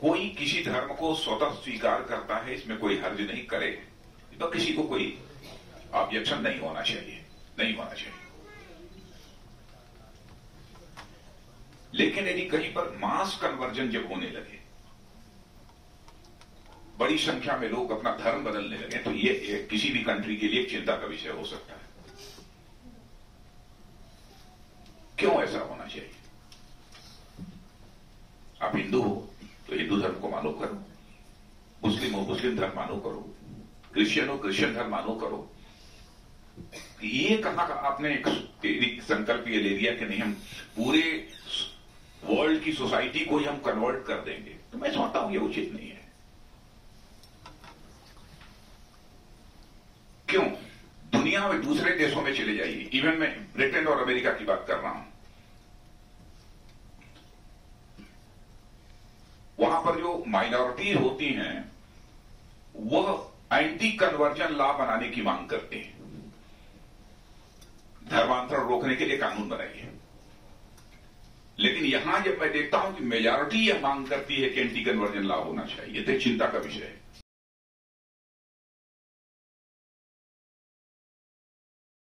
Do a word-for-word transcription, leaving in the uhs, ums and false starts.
कोई किसी धर्म को स्वतः स्वीकार करता है, इसमें कोई हर्ज नहीं करे, तो किसी को कोई ऑब्जेक्शन नहीं होना चाहिए, नहीं होना चाहिए। लेकिन यदि कहीं पर मास कन्वर्जन जब होने लगे, बड़ी संख्या में लोग अपना धर्म बदलने लगे, तो ये किसी भी कंट्री के लिए चिंता का विषय हो सकता है। क्यों ऐसा होना चाहिए? आप हिंदू हो तो हिंदू धर्म को मानो करो, मुस्लिम हो मुस्लिम धर्म मानो करो, क्रिश्चियन हो क्रिश्चियन धर्म मानो करो। ये कहा का आपने एक, एक संकल्प ये ले लिया कि नहीं, हम पूरे वर्ल्ड की सोसाइटी को ही हम कन्वर्ट कर देंगे, तो मैं समझता हूं ये उचित नहीं है। क्यों? दुनिया में दूसरे देशों में चले जाइए, इवन मैं ब्रिटेन और अमेरिका की बात कर रहा हूं, वहां पर जो माइनॉरिटी होती हैं वह एंटी कन्वर्जन लॉ बनाने की मांग करते हैं। धर्मांतरण रोकने के लिए कानून बनाइए। लेकिन यहां जब मैं देखता हूं कि मेजॉरिटी यह मांग करती है कि एंटी कन्वर्जन लॉ होना चाहिए, तो चिंता का विषय है।